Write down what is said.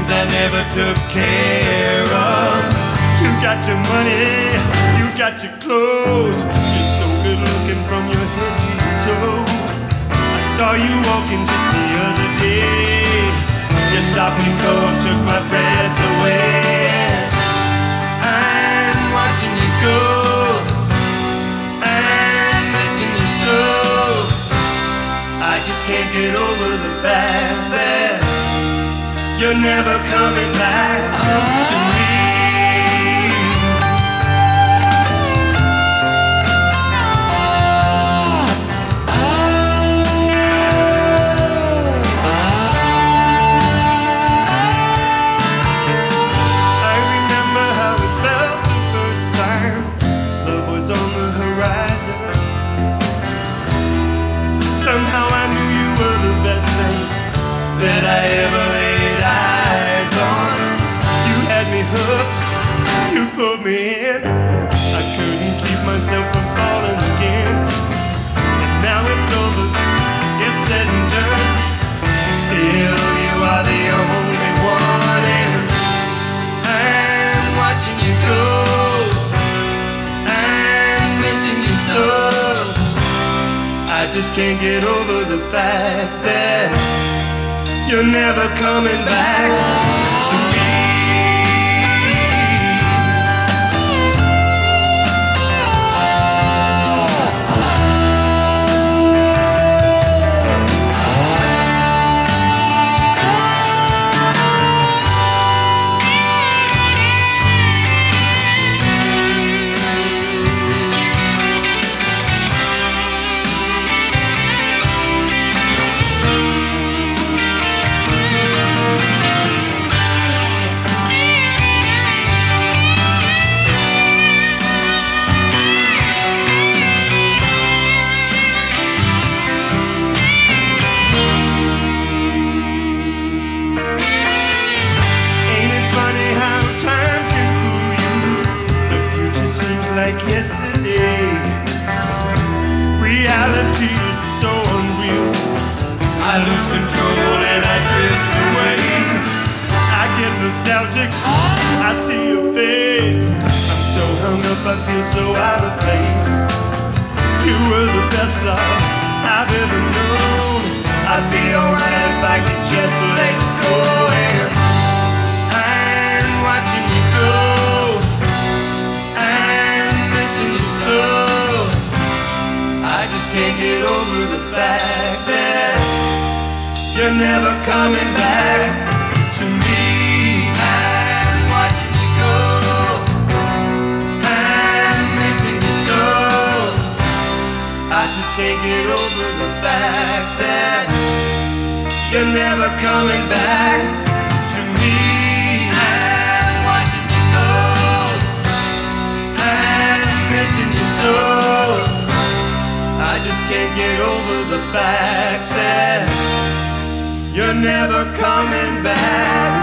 things I never took care of. You got your money, you got your clothes, you're so good looking from your head to your toes. I saw you walking just the other day. You stopped me cold, took my breath away. I'm watching you go, I'm missing you so. I just can't get over the fact that you're never coming back to me. I remember how it felt the first time love was on the horizon. Somehow I knew you were the best thing that I ever laid eyes on. You had me hooked, you put me in. I couldn't keep myself from falling again. And now it's over, it's said and done. Still you are the only one, and I'm watching you go, I'm missing you so. I just can't get over the fact that you're never coming back to me. Yesterday, reality is so unreal. I lose control and I drift away. I get nostalgic, I see your face. I'm so hung up, I feel so out of place. You were the best love I've ever known. I'd be alright if I could just let go, and I'm watching you go. Can't get over the fact that you're never coming back to me. I'm watching you go, I'm missing you so. I just can't get over the fact that you're never coming back to me. I'm watching you go, I'm missing you so. I just can't get over the fact that you're never coming back.